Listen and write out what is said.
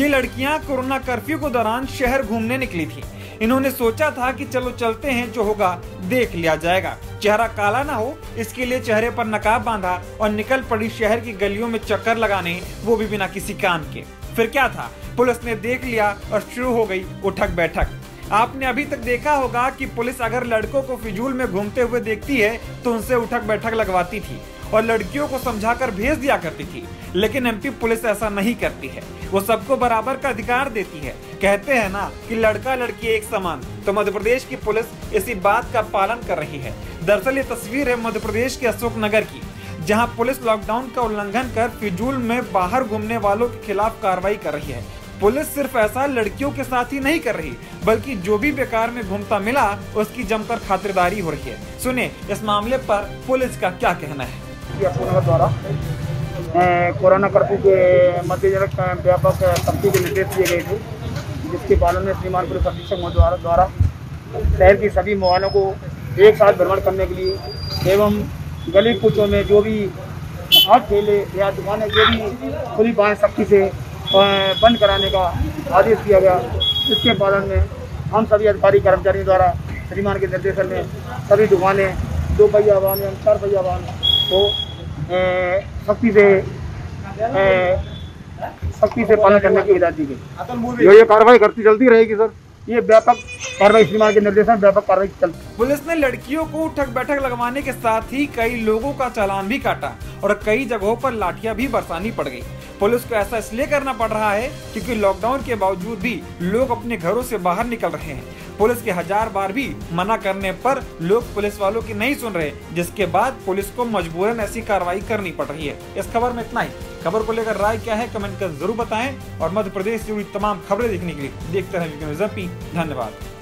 ये लड़कियां corona curfew के दौरान शहर घूमने निकली थी। इन्होंने सोचा था कि चलो चलते हैं, जो होगा देख लिया जाएगा। चेहरा काला ना हो इसके लिए चेहरे पर नकाब बांधा और निकल पड़ी शहर की गलियों में चक्कर लगाने, वो भी बिना किसी काम के। फिर क्या था, पुलिस ने देख लिया और शुरू हो गई उठक बैठक। आपने अभी तक देखा होगा कि पुलिस अगर लड़कों को फिजूल में घूमते हुए देखती है तो उनसे उठक बैठक लगवाती थी और लड़कियों को समझाकर भेज दिया करती थी। लेकिन एमपी पुलिस ऐसा नहीं करती है, वो सबको बराबर का अधिकार देती है। कहते हैं ना कि लड़का लड़की एक समान, तो मध्य प्रदेश की पुलिस इसी बात का पालन कर रही है। दरअसल ये तस्वीर है मध्य प्रदेश के अशोकनगर की, जहां पुलिस लॉकडाउन का उल्लंघन कर फिजूल में बाहर घूमने वालों के खिलाफ कार्रवाई कर रही है। पुलिस सिर्फ ऐसा लड़कियों के साथ ही नहीं कर रही, बल्कि जो भी बेकार में घूमता मिला उसकी जमकर खातिरदारी हो रही है। सुने इस मामले पर पुलिस का क्या कहना है। द्वारा कोरोना कर्फ्यू के मद्देनजर व्यापक सख्ती के निर्देश दिए गए थे, जिसके पालन में श्रीमान पुलिस अधीक्षक महोदय द्वारा शहर की सभी मोहल्लों को एक साथ भ्रमण करने के लिए एवं गली कूचों में जो भी हाथ ठेले या दुकानें जो भी खुली पाएँ सख्ती से बंद कराने का आदेश दिया गया। इसके पालन में हम सभी अधिकारी कर्मचारियों द्वारा श्रीमान के निर्देशन में सभी दुकानें 2 पहिया वाहन एवं 4 पहिया वाहन को सख्ती से पालन करने की हिदायत दी गई। ये कार्रवाई करती चलती रहेगी सर, ये व्यापक कार्रवाई श्रीमान के निर्देशन व्यापक कार्रवाई चलती। पुलिस ने लड़कियों को उठक बैठक लगवाने के साथ ही कई लोगों का चालान भी काटा और कई जगहों पर लाठियां भी बरसानी पड़ गई। पुलिस को ऐसा इसलिए करना पड़ रहा है क्योंकि लॉकडाउन के बावजूद भी लोग अपने घरों से बाहर निकल रहे हैं। पुलिस के 1000 बार भी मना करने पर लोग पुलिस वालों की नहीं सुन रहे, जिसके बाद पुलिस को मजबूरन ऐसी कार्रवाई करनी पड़ रही है। इस खबर में इतना ही। खबर को लेकर राय क्या है कमेंट कर जरूर बताएं और मध्य प्रदेश से जुड़ी तमाम खबरें देखने के लिए देखते रहें। धन्यवाद।